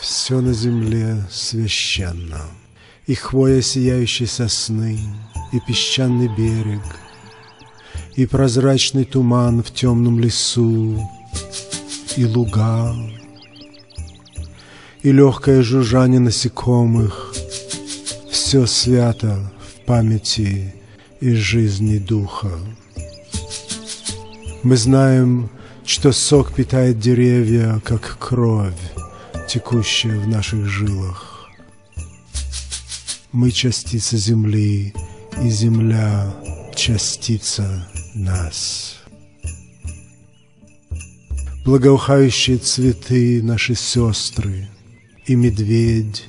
Все на земле священно, и хвоя сияющей сосны, и песчаный берег, и прозрачный туман в темном лесу, и луга, и легкое жужжание насекомых. Все свято в памяти и жизни духа. Мы знаем, что сок питает деревья, как кровь, текущая в наших жилах. Мы частица земли, и земля частица нас. Благоухающие цветы наши сестры, и медведь,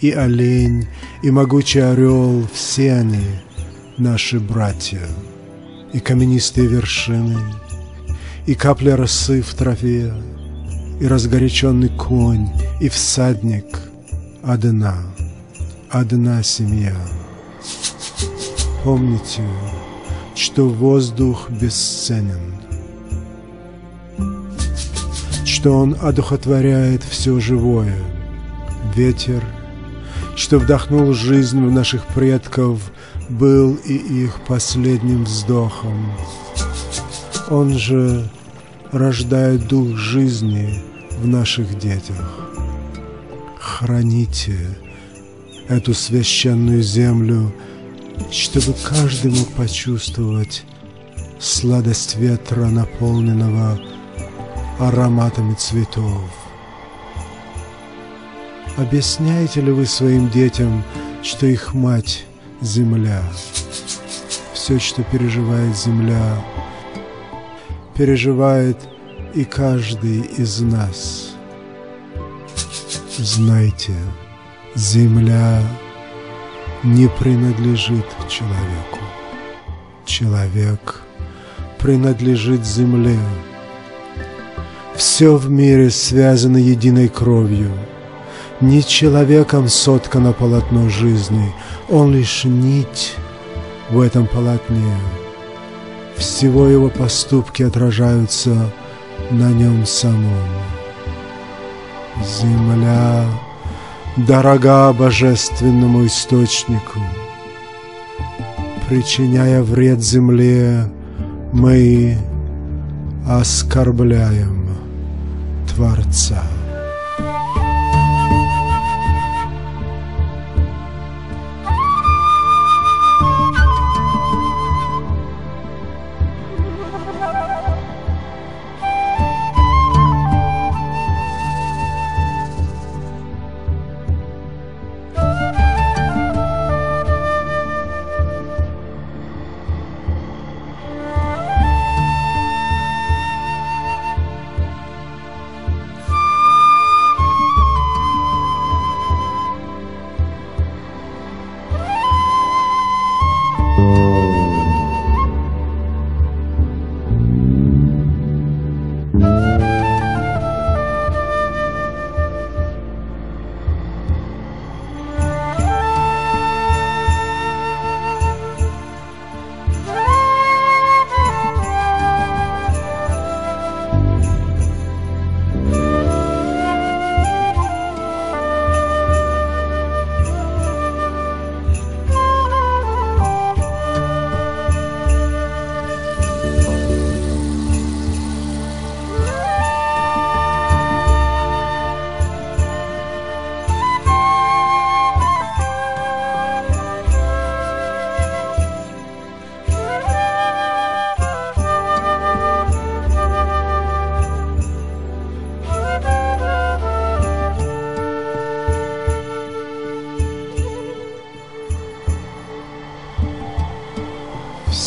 и олень, и могучий орел, все они наши братья, и каменистые вершины, и капля росы в траве, и разгоряченный конь, и всадник. Одна семья. Помните, что воздух бесценен, что он одухотворяет все живое. Ветер, что вдохнул жизнь в наших предков, был и их последним вздохом. Он же рождает дух жизни в наших детях. Храните эту священную землю, чтобы каждый мог почувствовать сладость ветра, наполненного ароматами цветов. Объясняете ли вы своим детям, что их мать – земля? Все, что переживает земля, переживает и каждый из нас. Знайте, земля не принадлежит человеку. Человек принадлежит земле. Все в мире связано единой кровью. Не человеком соткано полотно жизни, он лишь нить в этом полотне. Всего его поступки отражаются на нем самом. Земля дорога божественному источнику. Причиняя вред земле, мы оскорбляем Творца.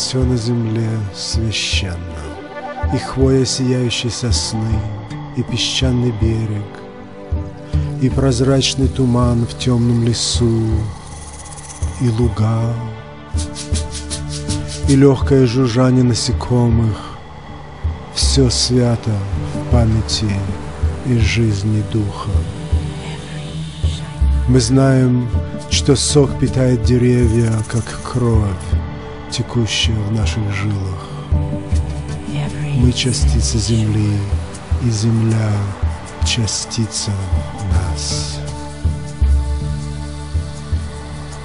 все на земле священно, и хвоя сияющей сосны, и песчаный берег, и прозрачный туман в темном лесу, и луга, и легкое жужжание насекомых. Все свято в памяти и жизни духа. Мы знаем, что сок питает деревья, как кровь, текущая в наших жилах. Мы частица земли, и земля — частица нас.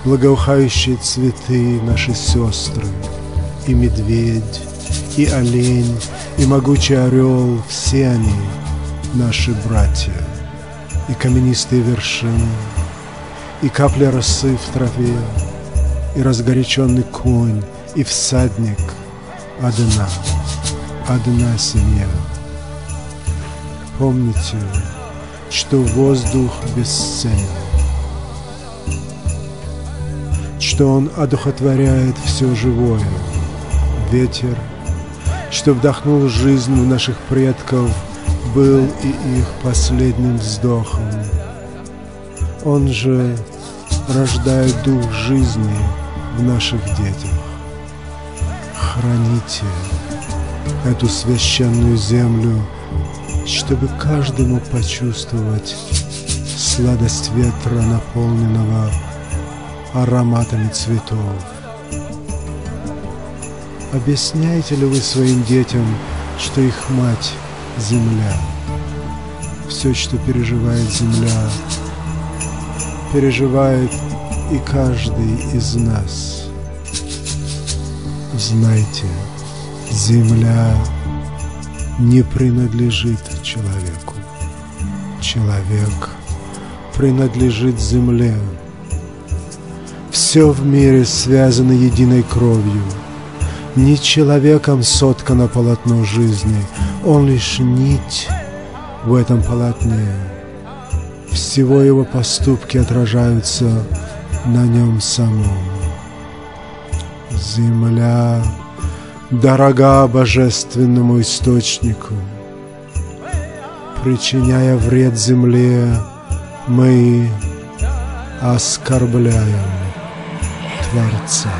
Благоухающие цветы — наши сестры, и медведь, и олень, и могучий орел — все они — наши братья, и каменистые вершины, и капля росы в траве, и разгоряченный конь, и всадник — одна, одна семья. Помните, что воздух бесценен, что он одухотворяет все живое, ветер, что вдохнул жизнь в наших предков, был и их последним вздохом. Он же рождает дух жизни в наших детях. Храните эту священную землю, чтобы каждый мог почувствовать сладость ветра, наполненного ароматами цветов. Объясняете ли вы своим детям, что их мать — земля? Все, что переживает земля, переживает и каждый из нас. Знайте, земля не принадлежит человеку. Человек принадлежит земле. Все в мире связано единой кровью. Не человеком соткано полотно жизни, он лишь нить в этом полотне. Всего его поступки отражаются на нем самом. Земля дорога божественному источнику. Причиняя вред земле, мы оскорбляем Творца.